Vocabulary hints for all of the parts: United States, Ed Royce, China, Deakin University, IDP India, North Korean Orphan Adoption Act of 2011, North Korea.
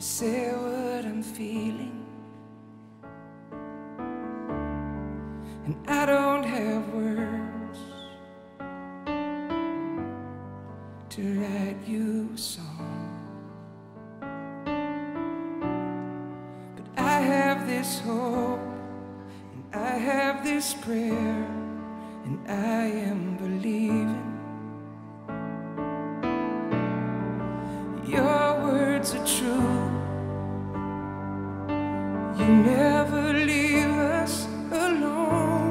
to say what I'm feeling. And I don't have words to write you a song, but I have this hope, and I have this prayer, and I am believing. Your words are true. You never leave us alone.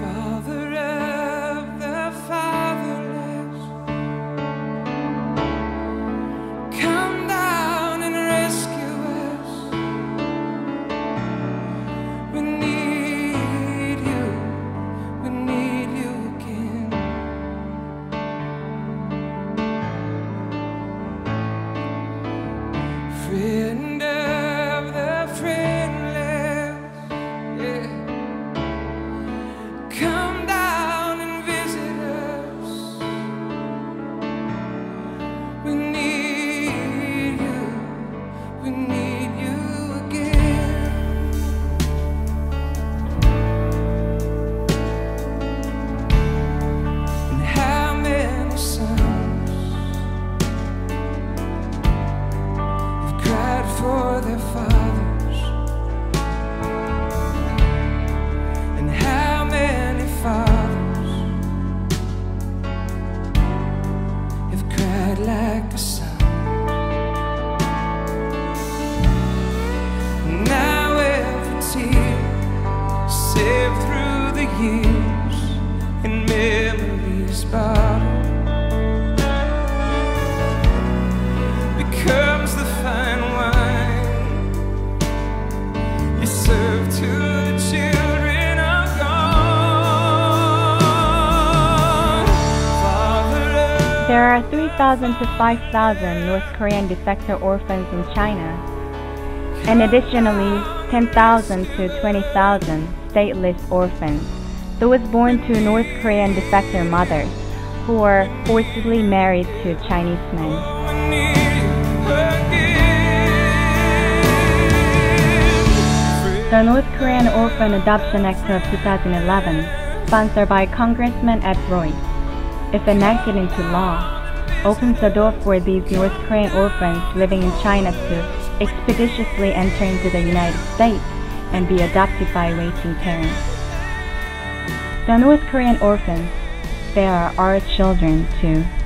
Father of the fatherless, come down and rescue us. We need you. We need you again. Friend of the friendless, yeah, come down and visit us. We need you. We need you again. And how many sons cried for their fathers, and how many fathers have cried like a son. Now every tear saved through the years and memories bottled becomes the final. There are 3,000 to 5,000 North Korean defector orphans in China, and additionally 10,000 to 20,000 stateless orphans, those born to North Korean defector mothers who are forcibly married to Chinese men. The North Korean Orphan Adoption Act of 2011, sponsored by Congressman Ed Royce, if enacted into law, opens the door for these North Korean orphans living in China to expeditiously enter into the United States and be adopted by waiting parents. The North Korean orphans, they are our children too.